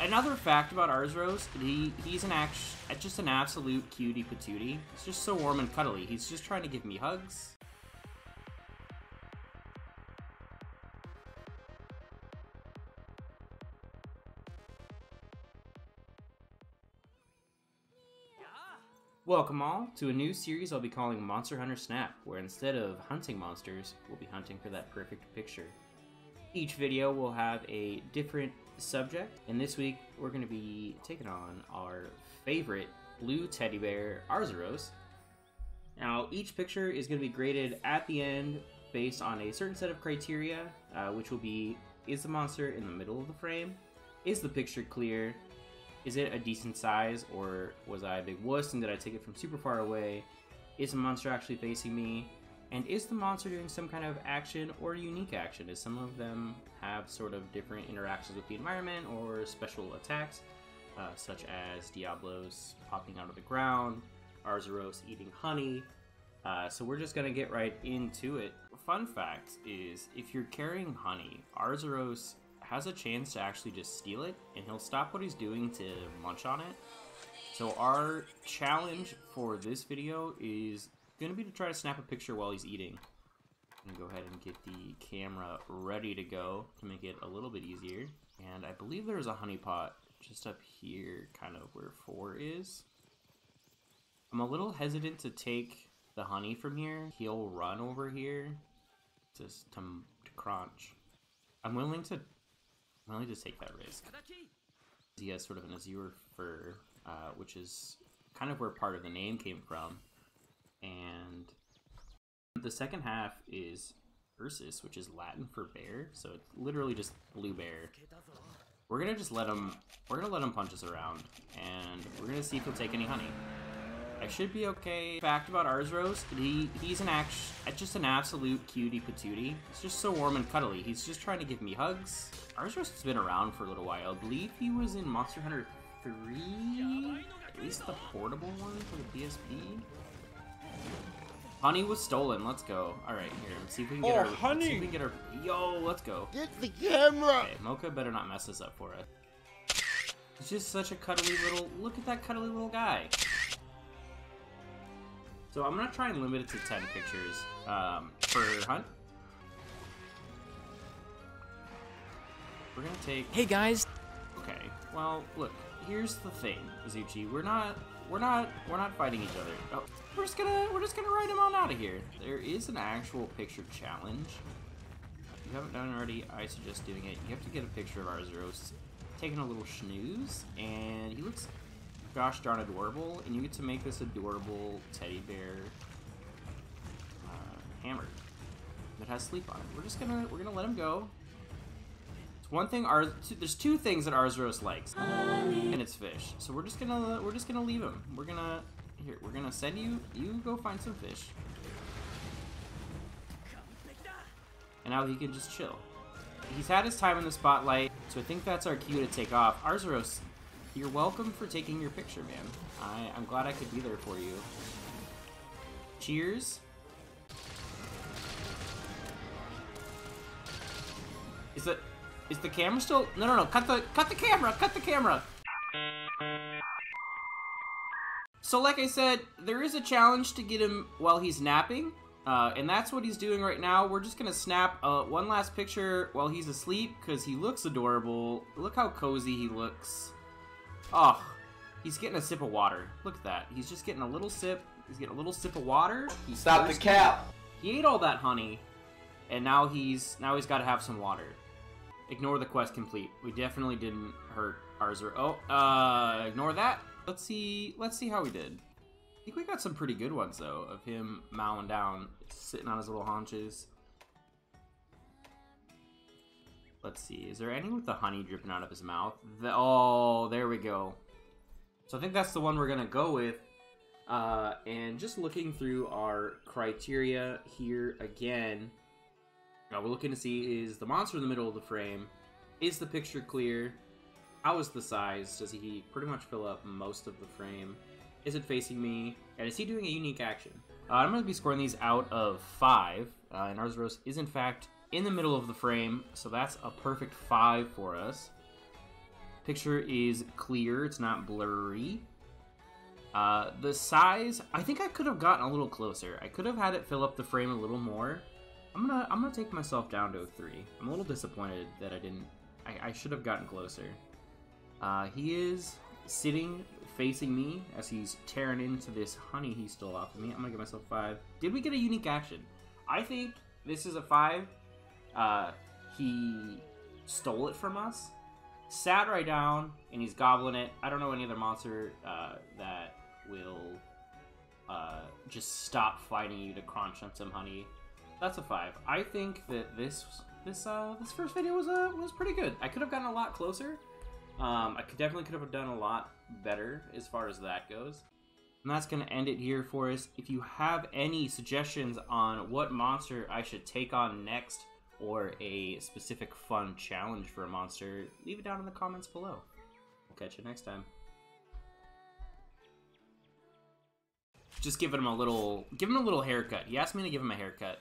Another fact about Arzuros, he's just an absolute cutie patootie. He's just so warm and cuddly. He's just trying to give me hugs. Welcome all to a new series I'll be calling Monster Hunter Snap, where instead of hunting monsters, we'll be hunting for that perfect picture. Each video will have a different subject, and this week we're going to be taking on our favorite blue teddy bear, Arzuros. Now, each picture is going to be graded at the end based on a certain set of criteria, which will be, is the monster in the middle of the frame? Is the picture clear? Is it a decent size, or was I a big wuss and did I take it from super far away? Is the monster actually facing me? And is the monster doing some kind of action or unique action? Does some of them have sort of different interactions with the environment or special attacks, such as Diablos popping out of the ground, Arzuros eating honey? So we're just gonna get right into it. Fun fact is, if you're carrying honey, Arzuros has a chance to actually just steal it, and he'll stop what he's doing to munch on it. So our challenge for this video is gonna be to try to snap a picture while he's eating. I'm gonna go ahead and get the camera ready to go to make it a little bit easier. And I believe there's a honey pot just up here, kind of where 4 is. I'm a little hesitant to take the honey from here. He'll run over here just to crunch. I'm willing to take that risk. He has sort of an azure fur, which is kind of where part of the name came from. And the second half is Ursus, which is Latin for bear, so it's literally just blue bear. We're gonna just let him. We're gonna let him punch us around, and we're gonna see if he'll take any honey. I should be okay. Fact about Arzuros, he's just an absolute cutie patootie. He's just so warm and cuddly. He's just trying to give me hugs. Arzuros has been around for a little while. I believe he was in Monster Hunter 3, at least the portable one for the PSP. Honey was stolen. Let's go. All right, here. Let's see if we can get our honey. Let's see if we can get our. Yo, let's go. Get the camera. Okay, Mocha better not mess this up for us. He's just such a cuddly little. Look at that cuddly little guy. So I'm gonna try and limit it to 10 pictures per hunt. We're gonna take. Hey guys. Okay. Well, look. Here's the thing, Izuchi. We're not fighting each other. Oh, we're just gonna ride him on out of here. There is an actual picture challenge. If you haven't done it already, I suggest doing it. You have to get a picture of Arzuros taking a little snooze, and he looks gosh darn adorable, and you get to make this adorable teddy bear hammer that has sleep on it. We're gonna let him go. It's one thing there's two things that Arzuros likes, and it's fish. So we're just gonna leave him. We're gonna send you go find some fish, and now he can just chill. He's had his time in the spotlight, so I think that's our cue to take off. Arzuros, you're welcome for taking your picture, man. I'm glad I could be there for you. Cheers. Is the camera still? No, cut the camera, So like I said, there is a challenge to get him while he's napping, and that's what he's doing right now. We're just gonna snap one last picture while he's asleep, because he looks adorable. Look how cozy he looks. Oh, he's getting a sip of water. Look at that. He's just getting a little sip. He's getting a little sip of water. He's Stop thirsty. The cap. He ate all that honey, and now he's got to have some water. Ignore the quest complete. We definitely didn't hurt Arzur. Oh, ignore that. Let's see how we did. I think we got some pretty good ones though of him mowing down, sitting on his little haunches. Let's see, is there any with the honey dripping out of his mouth? Oh, there we go. So I think that's the one we're gonna go with. And just looking through our criteria here again, we're looking to see, is the monster in the middle of the frame? Is the picture clear? How is the size? Does he pretty much fill up most of the frame? Is it facing me? And is he doing a unique action? I'm gonna be scoring these out of 5, and Arzuros is in fact in the middle of the frame, so that's a perfect 5 for us. Picture is clear, it's not blurry. The size, I think I could have gotten a little closer. I could have had it fill up the frame a little more. I'm gonna take myself down to a 3. I'm a little disappointed that I didn't. I should have gotten closer. He is sitting facing me as he's tearing into this honey he stole off of me. I'm gonna give myself 5. Did we get a unique action? I think this is a 5. He stole it from us, sat right down, and he's gobbling it. I don't know any other monster that will just stop fighting you to crunch on some honey. That's a 5. I think that this first video was pretty good. I could have gotten a lot closer. I definitely could have done a lot better as far as that goes. And that's going to end it here for us. If you have any suggestions on what monster I should take on next, or a specific fun challenge for a monster, leave it down in the comments below. We'll catch you next time. Just give him a little haircut. He asked me to give him a haircut.